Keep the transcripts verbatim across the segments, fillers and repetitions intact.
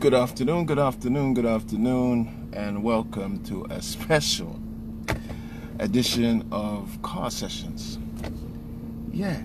Good afternoon, good afternoon, good afternoon, and welcome to a special edition of Car Sessions. Yeah,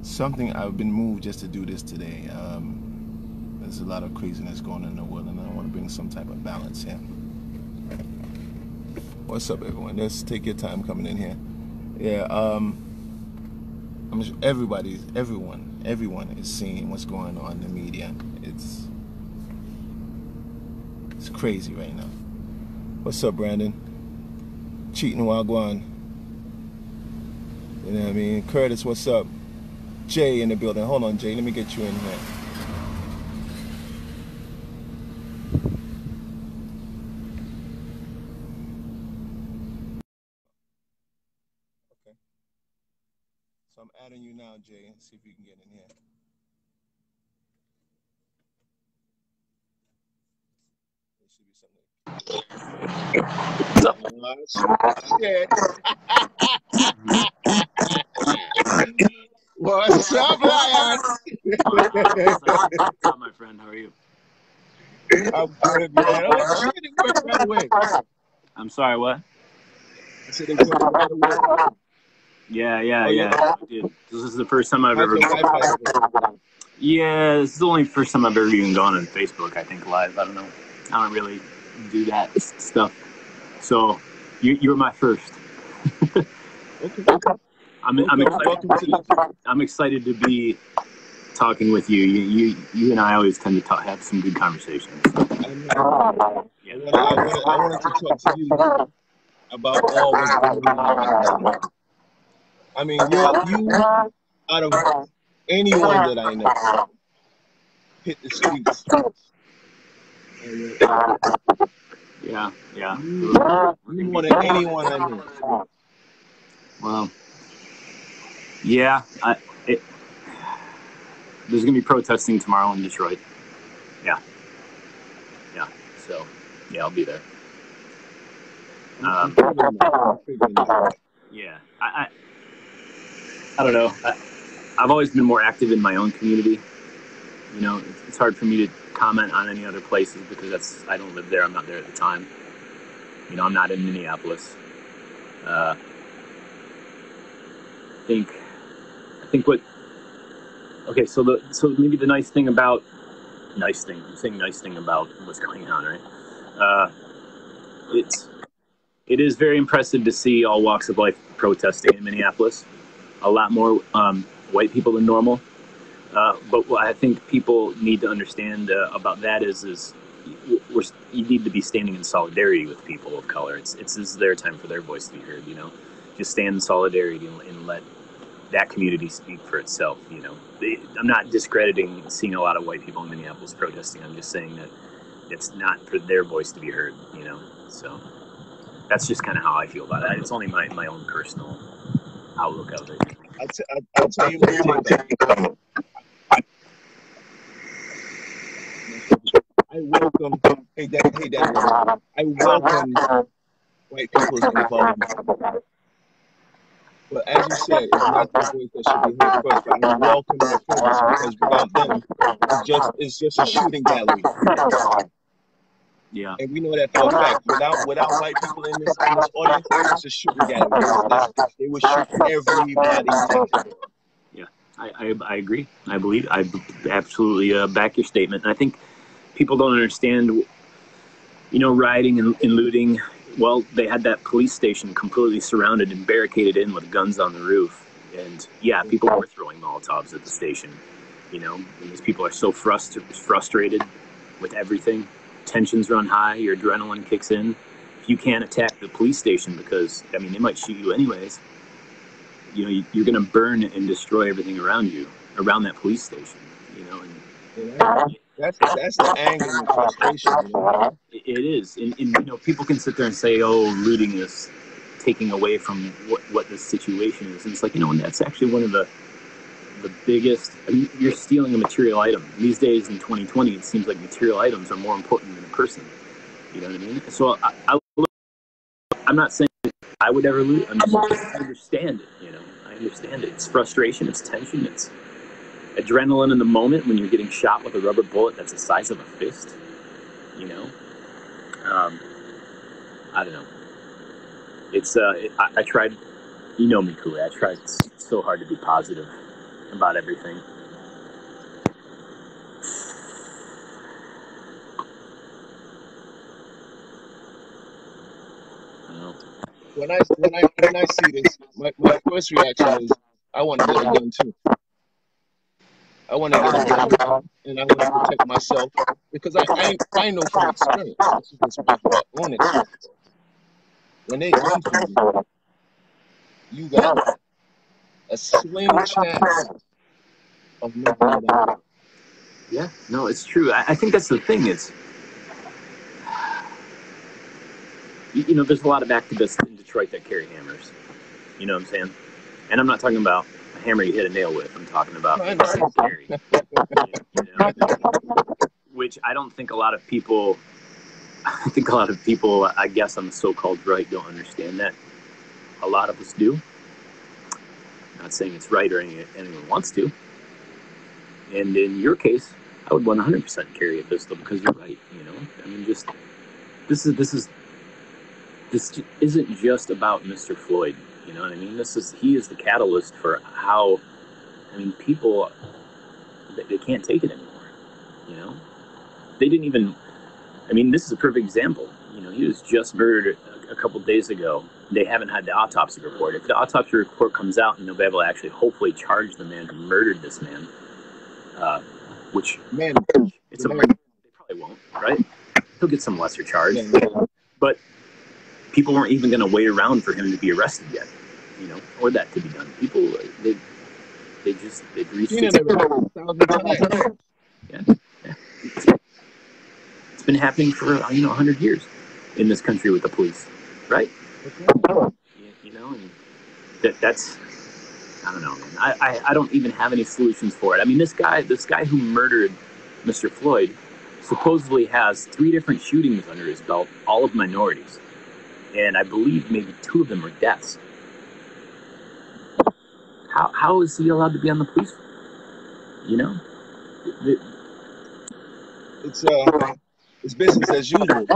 something I've been moved just to do this today. Um, there's a lot of craziness going on in the world, and I want to bring some type of balance here. What's up, everyone? Let's take your time coming in here. Yeah, um, I'm sure everybody's, everyone, everyone is seeing what's going on in the media. It's It's crazy right now. What's up, Brandon? Cheating while gone. You know what I mean? Curtis, what's up? Jay in the building. Hold on, Jay. Let me get you in here. Okay. So I'm adding you now, Jay. See if you can get in here. What's up, Lion? What's up, my friend? How are you? I'm good, man. Oh, it worked right away. I'm sorry, what? I said it worked right away. Yeah, yeah, oh, yeah. yeah. This is the first time I've ever. Yeah, this is the only first time I've ever even gone on Facebook. I think live. I don't know. I don't really do that stuff. So you you were my first. okay. I'm okay. I'm excited. To, I'm excited to be talking with you. You you you and I always tend to talk, have some good conversations. I, mean, I, wanted, yeah. I, wanted, I wanted to talk to you about all what's going on. I mean, you you out of anyone that I know hit the streets. Yeah, yeah. You more than anyone I know. Well, yeah. I, it, there's gonna be protesting tomorrow in Detroit. Yeah, yeah. So, yeah, I'll be there. Um, yeah. I, I. I don't know. I, I've always been more active in my own community. You know, it's, it's hard for me to comment on any other places because that's I don't live there. I'm not there at the time. You know, I'm not in Minneapolis. Uh, I think, I think what. Okay, so the so maybe the nice thing about nice thing. I'm saying nice thing about what's going on, right? Uh, it's it is very impressive to see all walks of life protesting in Minneapolis. A lot more um, white people than normal. Uh, but what I think people need to understand uh, about that is, is we're, you need to be standing in solidarity with people of color. It's, it's this is their time for their voice to be heard. You know, just stand in solidarity and, and let that community speak for itself. You know, they, I'm not discrediting seeing a lot of white people in Minneapolis protesting. I'm just saying that it's not for their voice to be heard. You know, so that's just kind of how I feel about it. It's only my my own personal outlook of it. I'll, t I'll, I'll tell you what. I welcome, hey, that, hey, that, I welcome white people's involvement. But as you said, it's not the voice that should be heard first. But I welcome the folks because without them, it's just, it's just a shooting gallery. Yeah. And we know that for a fact. Without, without white people in this, in this audience, it's a shooting gallery. They would shoot everybody. Yeah, I, I, I agree. I believe, I absolutely uh, back your statement. And I think people don't understand, you know, rioting and, and looting. Well, they had that police station completely surrounded and barricaded in with guns on the roof. And yeah, people were throwing Molotovs at the station, you know. And these people are so frust frustrated with everything. Tensions run high, your adrenaline kicks in. You can't attack the police station because, I mean, they might shoot you anyways. You know, you, you're going to burn and destroy everything around you, around that police station, you know. And, yeah. That's, that's the anger and frustration. You know? It is. And, and, you know, people can sit there and say, oh, looting is taking away from what, what this situation is. And it's like, you know, and that's actually one of the the biggest, I mean, you're stealing a material item. These days in twenty twenty, it seems like material items are more important than a person. You know what I mean? So I, I look, I'm not saying I would ever loot. I mean, I understand it, you know. I understand it. It's frustration. It's tension. It's adrenaline in the moment when you're getting shot with a rubber bullet that's the size of a fist, you know? Um, I don't know. It's, uh, it, I, I tried, you know me, Coolie, I tried so hard to be positive about everything. When I when I when I see this, my, my first reaction is I want to get a gun too. I want to get a gun too, and I want to protect myself because I I, I know from experience. This is just my own experience. When they come to you, you got a slim chance of not getting out. Yeah, no, it's true. I, I think that's the thing. It's You know, there's a lot of activists in Detroit that carry hammers. You know what I'm saying? And I'm not talking about a hammer you hit a nail with. I'm talking about carry. You know? Which I don't think a lot of people, I think a lot of people, I guess on the so-called right, don't understand that. A lot of us do. I'm not saying it's right or anyone wants to. And in your case, I would one hundred percent carry a pistol because you're right, you know? I mean, just, this is, this is, this isn't just about Mister Floyd, you know what I mean? This is, he is the catalyst for how, I mean, people, they, they can't take it anymore, you know? They didn't even, I mean, this is a perfect example. You know, he was just murdered a, a couple days ago. They haven't had the autopsy report. If the autopsy report comes out and they'll be able to actually hopefully charge the man who murdered this man, uh, which, man, it's a, man. They probably won't, right? He'll get some lesser charge, but people weren't even going to wait around for him to be arrested yet, you know, or that to be done. People, they, they just, they've reached. You know, the yeah, yeah. It's, it's been happening for you know one hundred years in this country with the police, right? Okay. You, you know, and that that's, I don't know, man. I, I I don't even have any solutions for it. I mean, this guy, this guy who murdered Mister Floyd, supposedly has three different shootings under his belt, all of minorities. And I believe maybe two of them are deaths. How how is he allowed to be on the police? You know, it, it, it's uh, it's business as usual.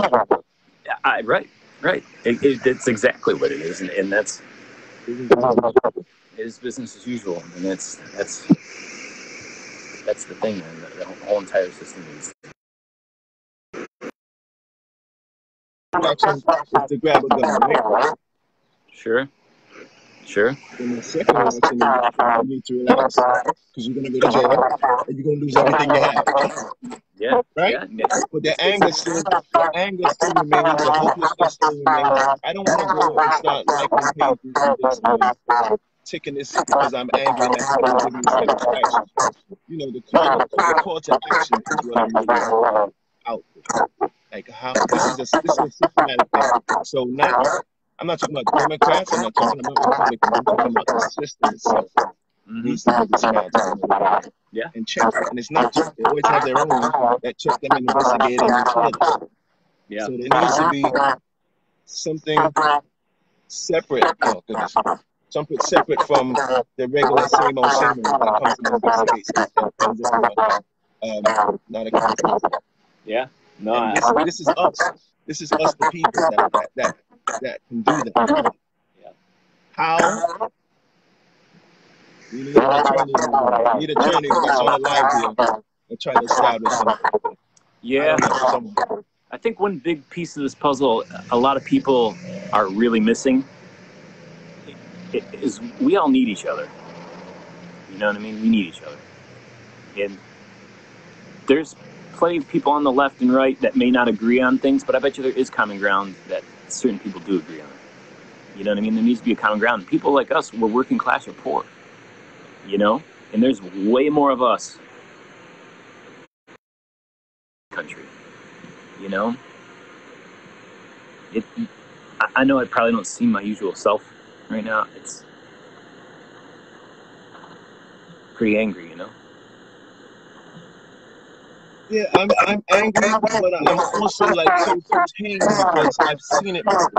I, right, right. It, it, it's exactly what it is, and, and that's it is business as usual, and that's that's that's the thing, man. The, the whole entire system is. Option is to grab a gun. Sure. Sure. And the second option is you need to relax because you're going to go to jail and you're going to lose everything you have. Yeah. Right? Yeah, yeah. But the anger still, the anger still remains, the hopelessness still remains. I don't want to go and start liking pages and this and ticking this because I'm angry and I haven't given this type of action. You know, the call, the call to action is what I'm really out with. Like how this is a this is a systematic thing. So now I'm not talking about Democrats, I'm not talking about Republicans, I'm talking about the system itself. Mm-hmm. Needs to be dismantled. Yeah. And check. And it's not just they always have their own that check them and investigate and kill them. Yeah. So there needs to be something separate oh, goodness, something separate from the regular same old same old that comes and investigates and just about um not a country. Yeah. No, this, I, this is us. This is us, the people that that that, that can do that. Yeah. How? We need an attorney. We need an attorney that's on the live here and try to establish something. Yeah. I, know, I think one big piece of this puzzle, a lot of people are really missing, is we all need each other. You know what I mean? We need each other, and there's plenty of people on the left and right that may not agree on things, but I bet you there is common ground that certain people do agree on. You know what I mean? There needs to be a common ground. People like us, we're working class or poor, you know? And there's way more of us in the country, you know? It, I know I probably don't seem my usual self right now. It's pretty angry, you know? Yeah, I'm I'm angry, but I'm also like so contained because I've seen it before.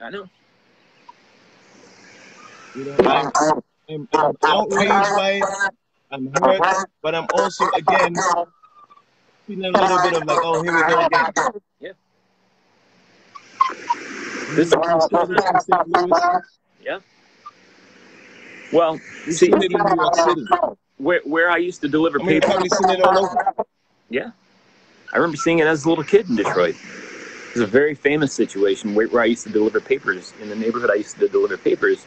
I know. You know, I'm, I'm, I'm outraged by it. I'm hurt, but I'm also, again, feeling a little bit of like, oh, here we go again. Yeah. This is from Saint Louis. Yeah. Well, you've see, seen it in New York City. Where, where I used to deliver I mean, paper. You've probably seen it all over. Yeah. I remember seeing it as a little kid in Detroit. It was a very famous situation where, where I used to deliver papers. In the neighborhood I used to deliver papers,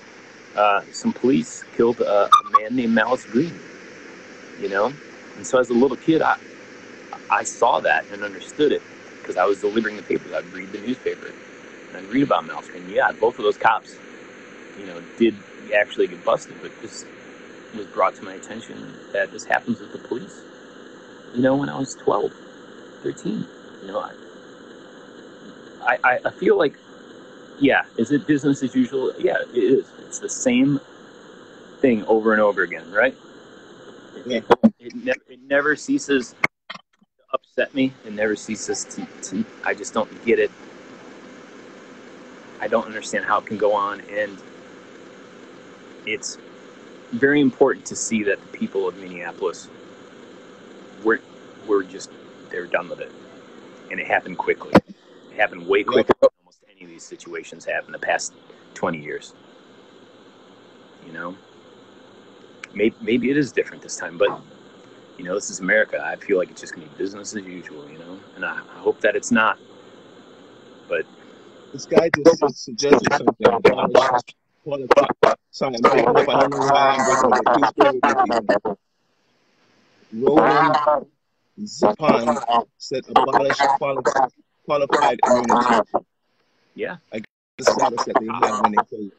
uh, some police killed a, a man named Malice Green, you know? And so as a little kid, I, I saw that and understood it because I was delivering the papers. I'd read the newspaper and I'd read about Malice Green. Yeah, both of those cops, you know, did actually get busted, but this was brought to my attention that this happens with the police, you know, when I was twelve, thirteen, you know, I, I, I feel like, yeah, is it business as usual? Yeah, it is. It's the same thing over and over again, right? Yeah. It, it, never, it never ceases to upset me. It never ceases to, to, I just don't get it. I don't understand how it can go on, and it's very important to see that the people of Minneapolis were, were just, they were done with it. And it happened quickly. It happened way quicker than almost any of these situations have in the past twenty years. You know? Maybe, maybe it is different this time, but, you know, this is America. I feel like it's just going to be business as usual, you know? And I, I hope that it's not. But... This guy just suggested something. Sorry, I'm taking up. I don't know why I'm breaking the Roland Zipon said abolish qualified, qualified immunity. Yeah. I guess the status that they have when they kill you.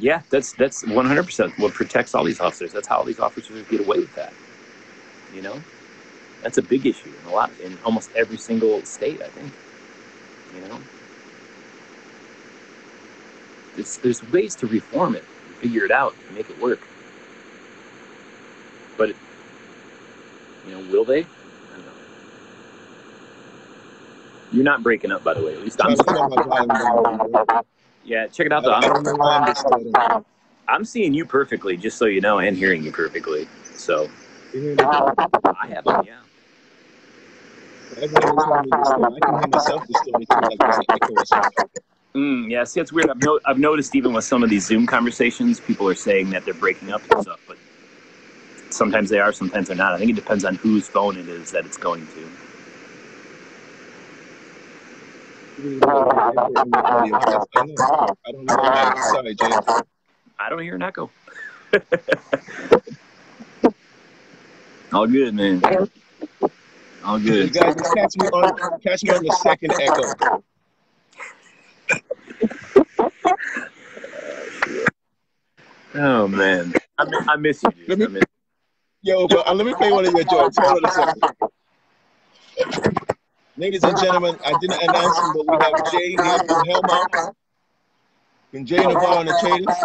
Yeah, that's, that's one hundred percent what protects all these officers. That's how all these officers get away with that. You know? That's a big issue in, a lot, in almost every single state, I think. You know? It's, there's ways to reform it, and figure it out, and make it work. But, it, you know, will they? I don't know. You're not breaking up, by the way. At least I'm. Yeah, check it out. The I'm seeing you perfectly, just so you know, and hearing you perfectly. So. I haven't, yeah. I can hear myself distorted too, like there's an echo or something. Mm, yeah, see, that's weird. I've, no I've noticed even with some of these Zoom conversations, people are saying that they're breaking up and stuff, but sometimes they are, sometimes they're not. I think it depends on whose phone it is that it's going to. Sorry, Jay. I don't hear an echo. All good, man. All good. You guys, just catch me on, catch me on the second echo. Oh man, I miss, I miss you, dude. Let me, I miss you. Yo, but, uh, let me play one of your joints. Hold on a second. Ladies and gentlemen, I didn't announce him, but we have Jay here from Hellmouth, and Jay Navarro and the Traitors,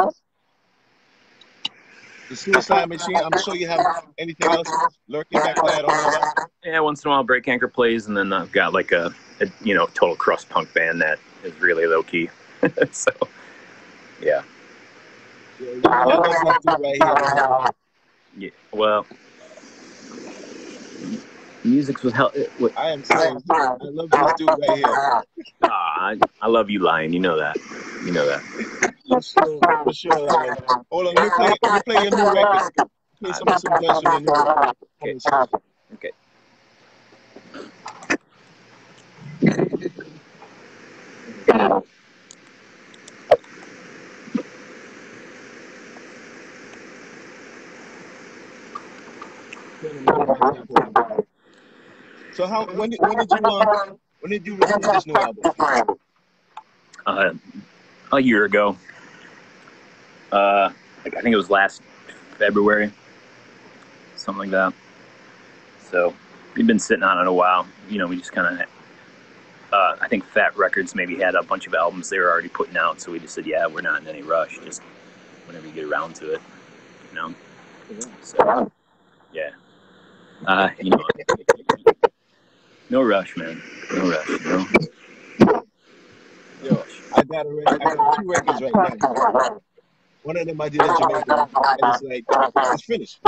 The Suicide Machine. I'm sure you have anything else lurking back there. I don't know about. Yeah, once in a while, break anchor plays, and then I've got like a, a you know, total crust punk band that is really low key. So, yeah. Yeah, well, music's was hell. It, what, I am saying, I love this dude right here. Aw, I, I love you lying. You know that. You know that. For sure, for sure. I mean, hold on, you play, you play your new record. Play some suggestions in your record. Okay. Okay. Okay. So how when did when did you um, when did you release this new album? Uh, a year ago. Uh, like I think it was last February, something like that. So we've been sitting on it a while. You know, we just kind of. Uh, I think Fat Records maybe had a bunch of albums they were already putting out, so we just said, yeah, we're not in any rush. Just whenever you get around to it, you know. So yeah. Uh, you know, no rush, man. No rush, no. Yo, I got, a, I got two records right now. One of them I did in Jamaica, and it's like, it's finished.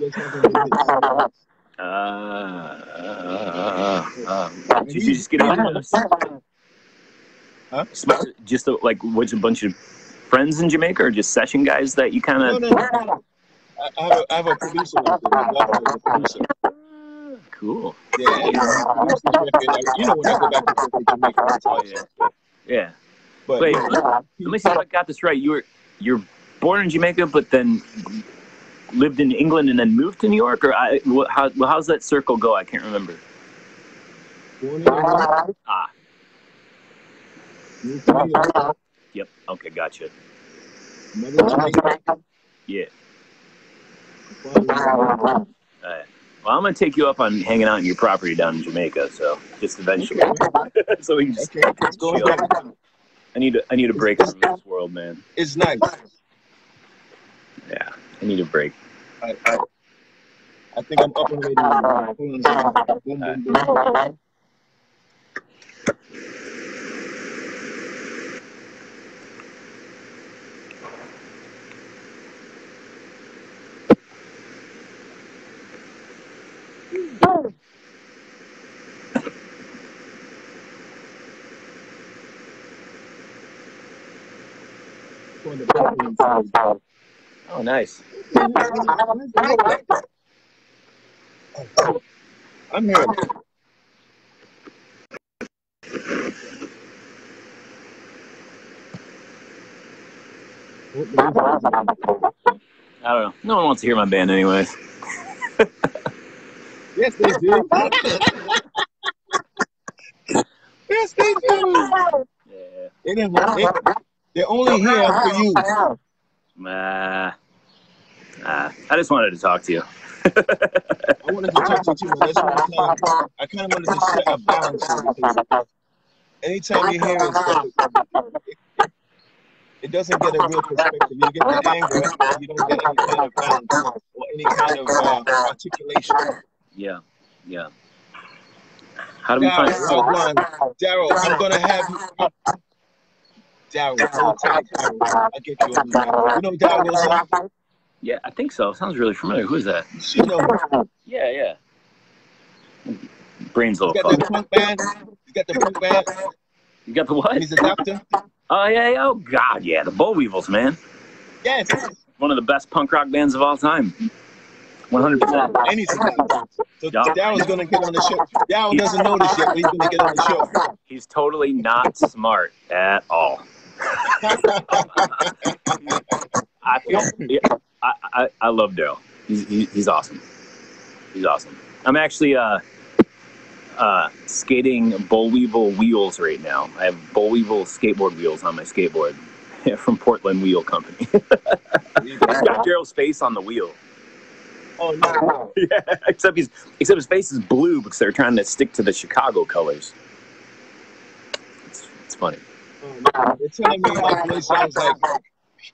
It uh, uh, uh, uh, uh. Did you just get on this? Huh? Just a, like, what's a bunch of friends in Jamaica, or just session guys that you kind of? No, no, no. I, I, have a, I have a producer. Out there. A producer. Cool. Yeah, and, uh, you know, when I go back to Jamaica, oh, yeah. Yeah. But, wait, yeah. Let, let me see if I got this right. You were you're born in Jamaica, but then lived in England and then moved to New York, or I, how how's that circle go? I can't remember. Born in England. Ah. Moved to New York. Yep. Okay, gotcha. Mother yeah. All right. Well, I'm going to take you up on hanging out in your property down in Jamaica, so just eventually. Okay. So we can just okay, let's go I need to, I need a break from this world, man. It's nice. Yeah, I need a break. I, I, I think I'm up and ready. Boom, boom, boom. Oh, nice. I'm here. I don't know. No one wants to hear my band anyways. Yes, they do. Yes, they do. Yeah. It ain't, it, they're only here for you. Uh, uh, I just wanted to talk to you. I wanted to talk to you too. That's what I'm saying. I kind of wanted to set a balance here. Anytime you hear it, it, it, it doesn't get a real perspective. You get the anger, you don't get any kind of balance or any kind of uh, articulation. Yeah, yeah. How do we find someone? Daryl, I'm gonna have you. Daryl, I'll tag Daryl. I'll get you on that. You know Daryl Wilson? Yeah, I think so. Sounds really familiar. Who is that? She knows. Yeah, yeah. Brain's a little funny. You got fun. The punk band? You got the punk band? You got the what? He's a doctor? Oh, yeah, yeah. Oh, God, yeah. The Bull Weevils, man. Yes. One of the best punk rock bands of all time. one hundred percent. Anything. So yep. Daryl's going to get on the show. Daryl doesn't know this yet, but he's going to get on the show. He's totally not smart at all. I, feel, yeah, I, I, I love Daryl. He's, he, he's awesome. He's awesome. I'm actually uh, uh, skating Bull Weevil wheels right now. I have Bull Weevil skateboard wheels on my skateboard from Portland Wheel Company. It's got Daryl's face on the wheel. Oh no! Yeah, except he's except his face is blue because they're trying to stick to the Chicago colors. It's, it's funny. Oh, you're telling me my voice sounds like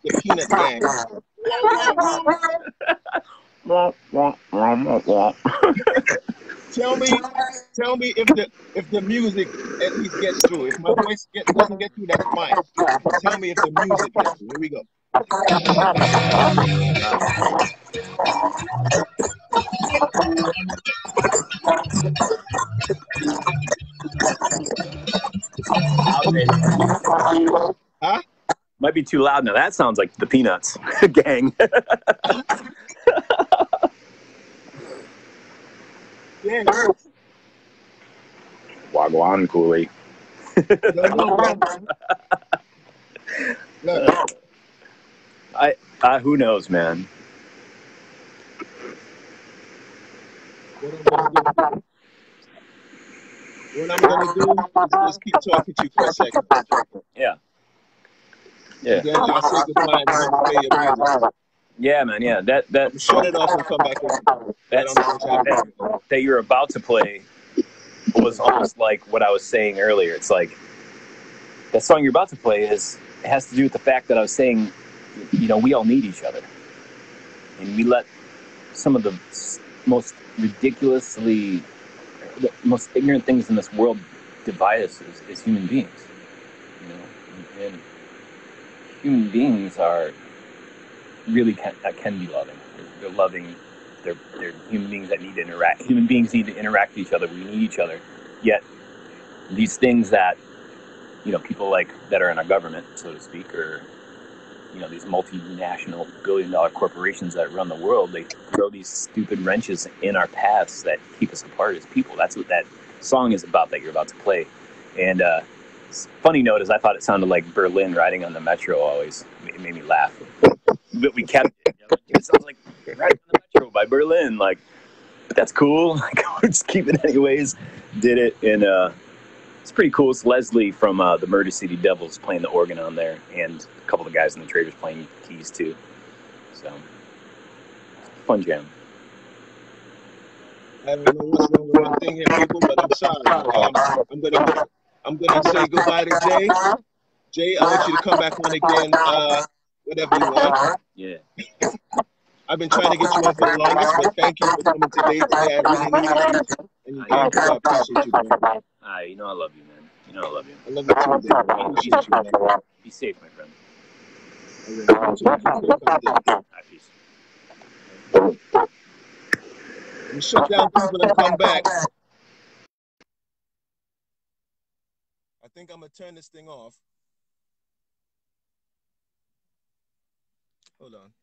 the Peanut Gang. Tell me, tell me if the if the music at least gets through. If my voice get, doesn't get through, that's fine. Tell me if the music gets through. Here we go. Huh? Might be too loud now. That sounds like the Peanuts gang. Yeah. Wagwan, Coolie. No. I, I, who knows, man? What I'm gonna do, what I'm gonna do is just keep talking to you for a second. Yeah. Yeah. And then I'll say goodbye and play your music. Yeah, man. Yeah, that that. Shut it off and come back in. That's, that, that you're about to play was almost like what I was saying earlier. It's like that song you're about to play is it has to do with the fact that I was saying. You know, we all need each other, and we let some of the most ridiculously, the most ignorant things in this world divide us as, as human beings. You know, and, and human beings are really can, that can be loving. They're, they're loving. They're they're human beings that need to interact. Human beings need to interact with each other. We need each other. Yet these things that, you know, people like that are in our government, so to speak, or, you know, these multinational billion-dollar corporations that run the world, they throw these stupid wrenches in our paths that keep us apart as people. That's what that song is about that you're about to play. And uh, funny note is I thought it sounded like Berlin riding on the metro always. It made me laugh. But we kept it. You know, like, it sounds like riding on the metro by Berlin. Like, but that's cool. Like, we're just keeping it anyways. Did it in... Uh, It's pretty cool. It's Leslie from uh, the Murder City Devils playing the organ on there, and a couple of the guys in the Traitors playing keys too. So, fun jam. I don't know what's wrong with my thing here, people, but I'm sorry. Um, I'm gonna, I'm gonna say goodbye to Jay. Jay, I want you to come back on again, uh, whatever you want. Yeah. I've been trying to get you on for the longest, but thank you for coming today. Today I really need you. And you I, I appreciate you, man. I, you know I love you, man. You know I love you. I love you too, man. I appreciate you, man. Be safe, my friend. I really appreciate you. You shut down people and come back. I think I'm going to turn this thing off. Hold on.